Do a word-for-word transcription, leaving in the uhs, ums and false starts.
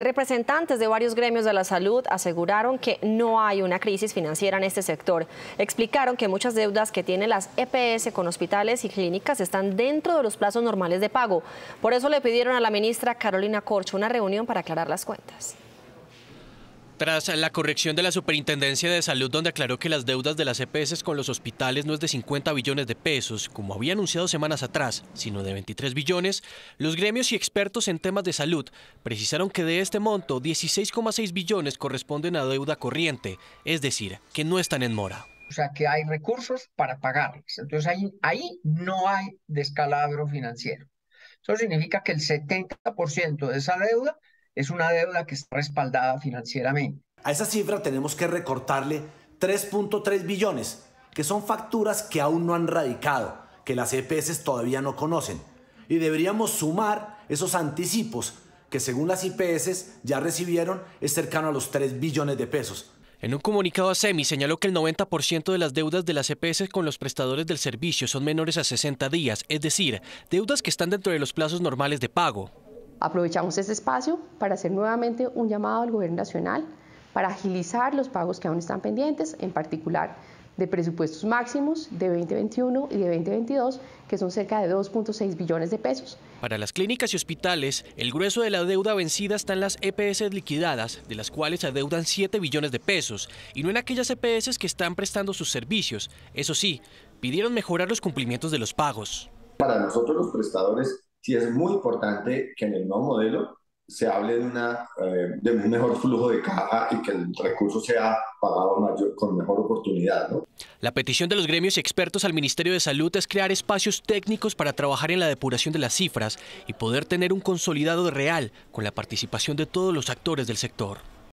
Representantes de varios gremios de la salud aseguraron que no hay una crisis financiera en este sector. Explicaron que muchas deudas que tienen las E P S con hospitales y clínicas están dentro de los plazos normales de pago. Por eso le pidieron a la ministra Carolina Corcho una reunión para aclarar las cuentas. Tras la corrección de la Superintendencia de Salud, donde aclaró que las deudas de las E P S con los hospitales no es de cincuenta billones de pesos, como había anunciado semanas atrás, sino de veintitrés billones, los gremios y expertos en temas de salud precisaron que de este monto, dieciséis coma seis billones corresponden a deuda corriente, es decir, que no están en mora. O sea, que hay recursos para pagarles. Entonces ahí, ahí no hay descalabro financiero. Eso significa que el setenta por ciento de esa deuda es una deuda que está respaldada financieramente. A esa cifra tenemos que recortarle tres punto tres billones, que son facturas que aún no han radicado, que las E P S todavía no conocen. Y deberíamos sumar esos anticipos, que según las I P S ya recibieron, es cercano a los tres billones de pesos. En un comunicado, Acemi señaló que el noventa por ciento de las deudas de las E P S con los prestadores del servicio son menores a sesenta días, es decir, deudas que están dentro de los plazos normales de pago. Aprovechamos este espacio para hacer nuevamente un llamado al Gobierno Nacional para agilizar los pagos que aún están pendientes, en particular de presupuestos máximos de veinte veintiuno y de veinte veintidós, que son cerca de dos punto seis billones de pesos. Para las clínicas y hospitales, el grueso de la deuda vencida está en las E P S liquidadas, de las cuales se adeudan siete billones de pesos, y no en aquellas E P S que están prestando sus servicios. Eso sí, pidieron mejorar los cumplimientos de los pagos. Para nosotros los prestadores, sí es muy importante que en el nuevo modelo se hable de, una, eh, de un mejor flujo de caja y que el recurso sea pagado mayor, con mejor oportunidad, ¿no? La petición de los gremios y expertos al Ministerio de Salud es crear espacios técnicos para trabajar en la depuración de las cifras y poder tener un consolidado real con la participación de todos los actores del sector.